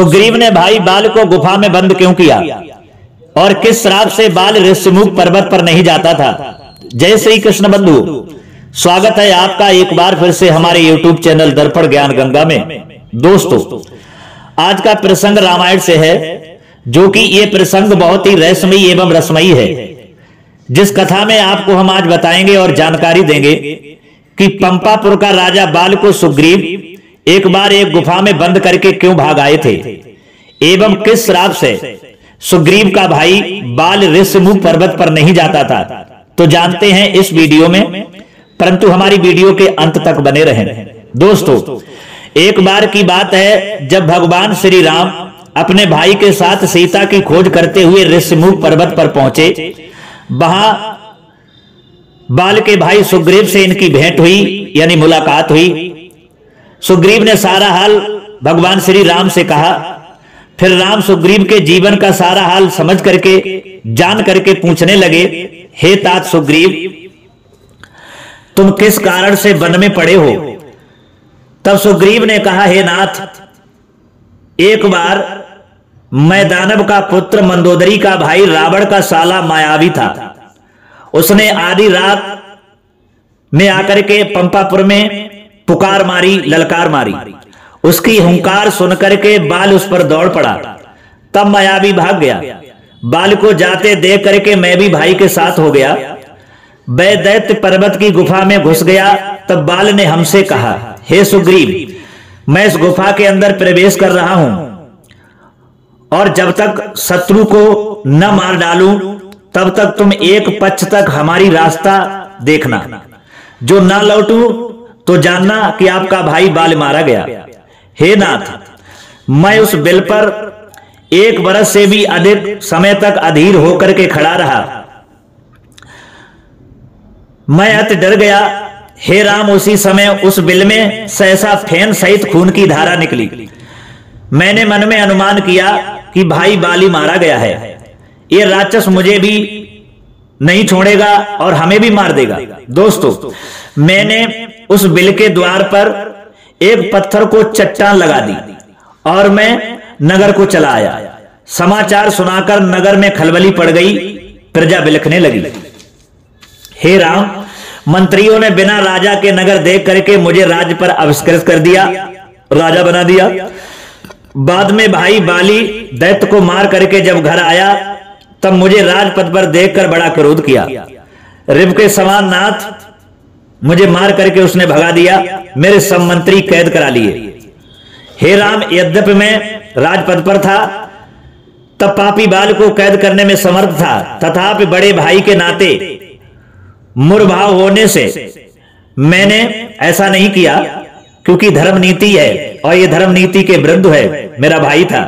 सुग्रीव ने भाई बाल को गुफा में बंद क्यों किया और किस श्राप से बाल ऋषमुख पर्वत पर नहीं जाता था। जय श्री कृष्ण बंधु, स्वागत है आपका एक बार फिर से हमारे YouTube चैनल दर्पण ज्ञान गंगा में। दोस्तों, आज का प्रसंग रामायण से है, जो कि ये प्रसंग बहुत ही रहस्यमयी एवं रसमयी है, जिस कथा में आपको हम आज बताएंगे और जानकारी देंगे कि पंपापुर का राजा बाल को सुग्रीव एक बार एक गुफा में बंद करके क्यों भाग आए थे एवं किस श्राप से सुग्रीव का भाई बाल ऋषमुख पर्वत पर नहीं जाता था। तो जानते हैं इस वीडियो में, परंतु हमारी वीडियो के अंत तक बने रहें। दोस्तों, एक बार की बात है जब भगवान श्री राम अपने भाई के साथ सीता की खोज करते हुए ऋषमुख पर्वत पर पहुंचे, वहां बाल के भाई सुग्रीव से इनकी भेंट हुई, यानी मुलाकात हुई। सुग्रीव ने सारा हाल भगवान श्री राम से कहा। फिर राम सुग्रीव के जीवन का सारा हाल समझ करके, जान करके पूछने लगे, हे तात सुग्रीव, तुम किस कारण से वन में पड़े हो। तब सुग्रीव ने कहा, हे नाथ, एक बार मैं दानव का पुत्र मंदोदरी का भाई रावण का साला मायावी था। उसने आधी रात में आकर के पंपापुर में पुकार मारी, ललकार मारी। उसकी हुंकार सुनकर के बाल उस पर दौड़ पड़ा। तब मायावी भाग गया। बाल को जाते देख करके मैं भी भाई के साथ हो गया। वह दैत्य पर्वत की गुफा में घुस गया। तब बाल ने हमसे कहा, हे सुग्रीव, मैं इस गुफा के अंदर प्रवेश कर रहा हूं और जब तक शत्रु को न मार डालूं तब तक तुम एक पक्ष तक हमारी रास्ता देखना। जो न लौटूं तो जानना कि आपका भाई बाल मारा गया। हे नाथ, मैं उस बिल पर 1 वर्ष से भी अधिक समय तक अधीर होकर के खड़ा रहा। मैं अति डर गया। हे राम, उसी समय उस बिल में सहसा फैन सहित खून की धारा निकली। मैंने मन में अनुमान किया कि भाई बाली मारा गया है। यह राक्षस मुझे भी नहीं छोड़ेगा और हमें भी मार देगा। दोस्तों, मैंने उस बिल के द्वार पर एक पत्थर को चट्टान लगा दी और मैं नगर को चला आया। समाचार सुनाकर नगर में खलबली पड़ गई, प्रजा बिलखने लगी। हे राम, मंत्रियों ने बिना राजा के नगर देख करके मुझे राज पर अभिष्कृत कर दिया, राजा बना दिया। बाद में भाई बाली दैत्य को मार करके जब घर आया तब मुझे राजपद पर देखकर बड़ा क्रोध किया। रिब के समान नाथ मुझे मार करके उसने भगा दिया। मेरे सब मंत्री कैद करा लिए। हे राम, यद्यपि मैं राजपद पर था तब पापी बाल को कैद करने में समर्थ था, तथापि बड़े भाई के नाते मुर्भाव होने से मैंने ऐसा नहीं किया, क्योंकि धर्म नीति है और यह धर्म नीति के विरुद्ध है। मेरा भाई था।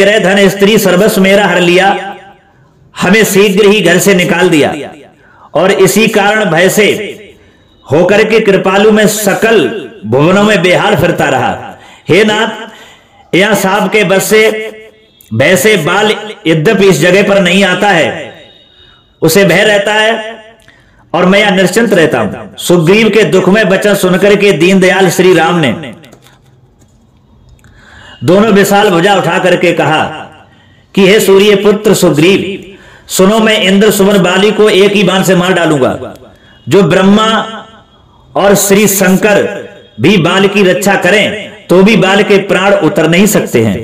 गृह धन स्त्री सर्वस्व मेरा हर लिया। हमें शीघ्र ही घर से निकाल दिया और इसी कारण भय से होकर के कृपालु में सकल भुवनों में बेहाल फिरता रहा। हे नाथ, यह सांप के बस से वैसे बाल यद्यपि इस जगह पर नहीं आता है, उसे भय रहता है और मैं यह निश्चिंत रहता हूं। सुग्रीव के दुख में वचन सुनकर के दीनदयाल श्री राम ने दोनों विशाल भुजा उठा करके कहा कि हे सूर्य पुत्र सुग्रीव, सुनो, मैं इंद्र सुमन बाली को एक ही बाण से मार डालूंगा। जो ब्रह्मा और श्री शंकर भी बाल की रक्षा करें तो भी बाल के प्राण उतर नहीं सकते हैं।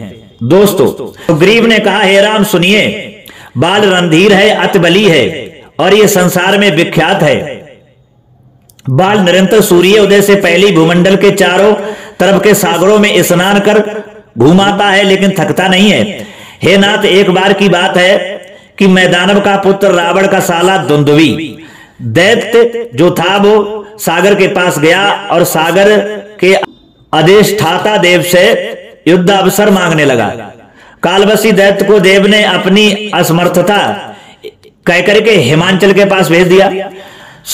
दोस्तों, सुग्रीव ने कहा, हे राम सुनिए, बाल रणधीर है, अतबली है और यह संसार में विख्यात है। बाल निरंतर सूर्योदय से पहले भूमंडल के चारों तरफ के सागरों में स्नान कर घूमाता है, लेकिन थकता नहीं है। हे नाथ, एक बार की बात है कि मैं दानव का पुत्र रावण का साला दुंदुभि दैत्य जो था वो सागर के पास गया और सागर के अधिष्ठाता देव से युद्ध अवसर मांगने लगा। कालवसी दैत्य को देव ने अपनी असमर्थता कहकर के हिमांचल के पास भेज दिया।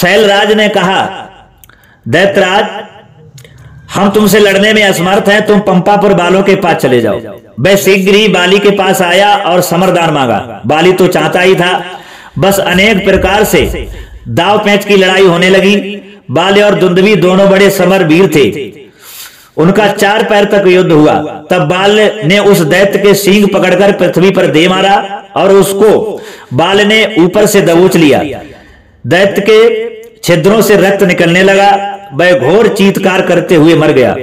शैलराज ने कहा, दैत्यराज, हम तुमसे लड़ने में असमर्थ हैं, तुम पंपापुर बालों के पास चले जाओ। वह शीघ्र ही बाली के पास आया और समरदान मांगा। बाली तो चाहता ही था, बस अनेक प्रकार से दाव पैंच की लड़ाई होने लगी। बाल और दुंदुभि दोनों बड़े समर वीर थे। उनका 4 पैर तक युद्ध हुआ। तब बाल ने उस दैत्य के सींग पकड़कर पृथ्वी पर दे मारा और उसको बाल ने ऊपर से दबोच लिया। दैत्य के छिद्रों से रक्त निकलने लगा। वह घोर चीत्कार करते हुए मर गया।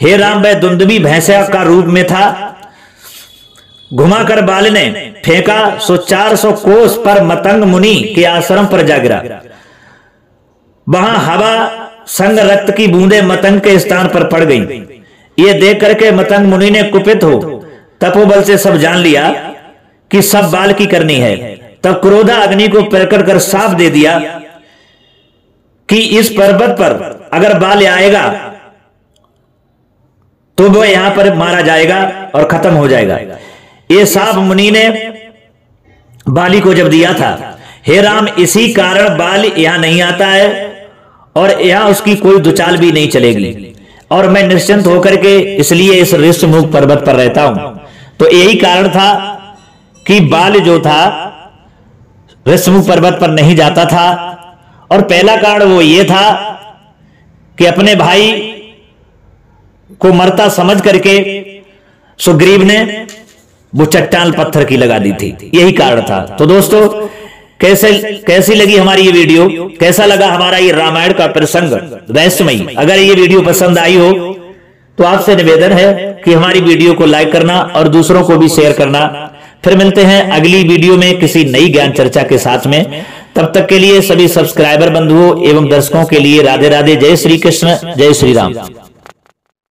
हे राम, वह दुंदुभि भैंसा का रूप में था। घुमाकर बाल ने फेंका, सो 400 कोस पर मतंग मुनि के आश्रम पर जा गिरा। वहां हवा संग रक्त की बूंदे मतंग के स्थान पर पड़ गईं। ये देख करके मतंग मुनि ने कुपित हो तपोबल से सब जान लिया कि सब बाल की करनी है। तब क्रोधा अग्नि को प्रकट कर साफ दे दिया कि इस पर्वत पर अगर बाल आएगा तो वह यहां पर मारा जाएगा और खत्म हो जाएगा। ये साफ मुनि ने बाली को जब दिया था। हे राम, इसी कारण बाल यहां नहीं आता है और यहां उसकी कोई दुचाल भी नहीं चलेगी और मैं निश्चिंत होकर के इसलिए इस ऋषमुख पर्वत पर रहता हूं। तो यही कारण था कि बाल जो था ऋषमुख पर्वत पर नहीं जाता था। और पहला कारण वो ये था कि अपने भाई को मरता समझ करके सुग्रीव ने वो चट्टान पत्थर की लगा दी थी। यही कारण था। तो दोस्तों, कैसी लगी हमारी ये वीडियो, कैसा लगा हमारा ये रामायण का प्रसंग रहस्यमयी। अगर ये वीडियो पसंद आई हो तो आपसे निवेदन है कि हमारी वीडियो को लाइक करना और दूसरों को भी शेयर करना। फिर मिलते हैं अगली वीडियो में किसी नई ज्ञान चर्चा के साथ में। तब तक के लिए सभी सब्सक्राइबर बंधुओं एवं दर्शकों के लिए राधे राधे, जय श्री कृष्ण, जय श्री राम।